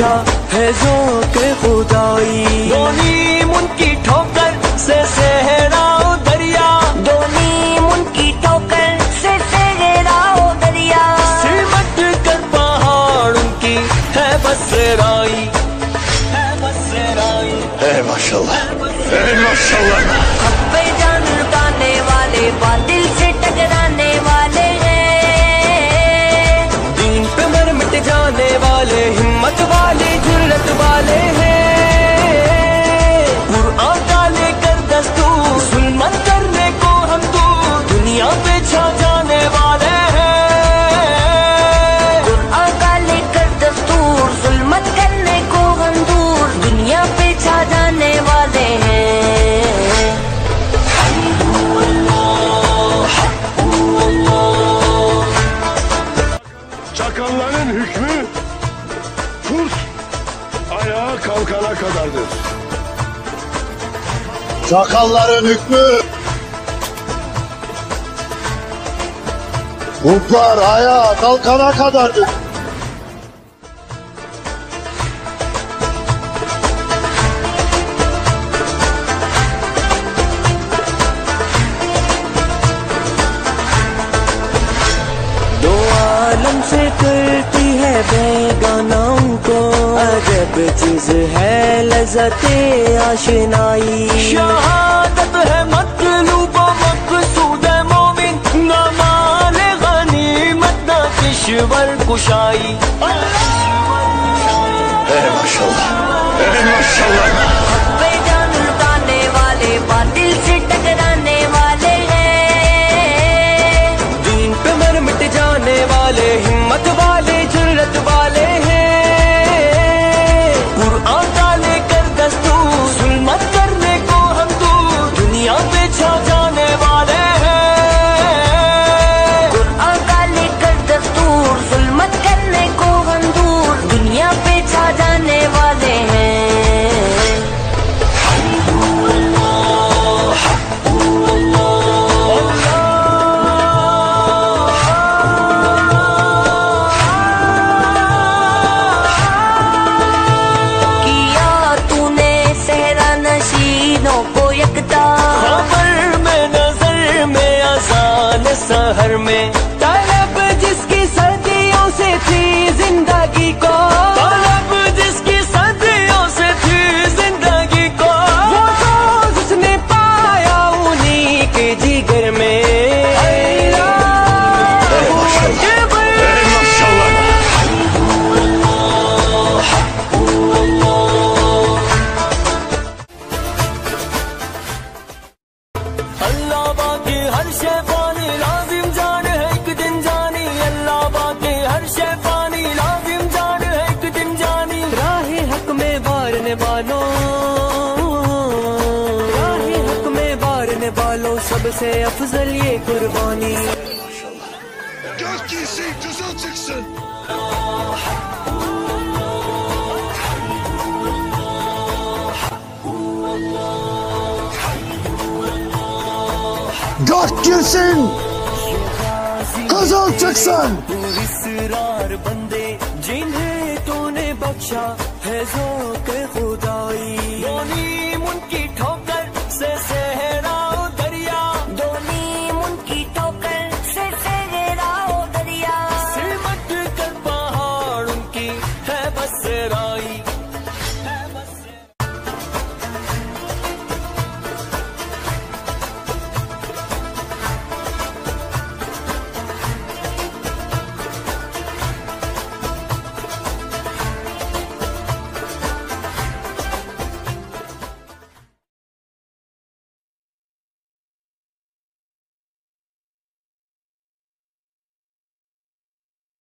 तमाशा है जो के खुदाई। दोनीम उनकी ठोकर से सहराओ दरिया, दोनीम उनकी ठोकर से सहराओ दरिया। सिमट कर पहाड़ उनकी है बसराई, है बसराई। ए माशाल्लाह, ए माशाल्लाह। खब्बे जान उड़ाने वाले, बादल से टकराने वाले हैं, दिन पे मर मिट जाने वाले, हिम्मत वाले, जुर्रत वाले हैं। कुरान डाले कर दस्तूर, सुल्मन करने को हम दूर, दुनिया पे छा जाने वाले हैं। कुरान डाले कर दस्तूर, सुल्मन करने को हम दूर, दुनिया पे छा जाने वाले हैं। Çakalların hükmü ayağa kalkana kadardır. Çakalların hükmü, kurtlar ayağa kalkana kadardır. दो आलम से करती है बेगाना उनको, अजब चीज है लज़ते आशनाई। शहादत है मतलूब मकसूद मोमिन, ना माल गनीमत ना पेशवर कुशाई। ए माशाल्लाह, ए माशाल्लाह। खब्बे जान उड़ाने वाले, बातिल से टकराने वाले हैं, दीन पे मर मिट जाने वाले, हिम्मत वाले, जुर्रत वाले हैं। कुरान डाले कर दस्तूर, जुल्मत करने को हम दूर, दुनिया पे छा जाने वाले हैं। कुरान डाले कर दस्तूर, जुल्मत करने को हम दूर, दुनिया पे छा जाने वाले हैं। किया तूने सहरा नशीनों को यकता, खबर में नजर में आसान सहर में, तलब जिसकी सदियों से थी जिंदगी को, तलब जिसकी सदियों से थी जिंदगी को। वो रोज उसने पाया उन्हीं के जिगर में। अल्लाहू अकबर, अल्लाह बाकी हर शे पानी लाजिम जान है एक दिन जानी। अल्लाह बाकी हर शे पानी लाजिम जान है एक दिन जानी। राहे हक में बारने वालों, राहे हक में बारने वालों, सबसे अफजल ये कुर्बानी। Gökyüzü güzel çıksın. Gökyüzü kızıl çıksın.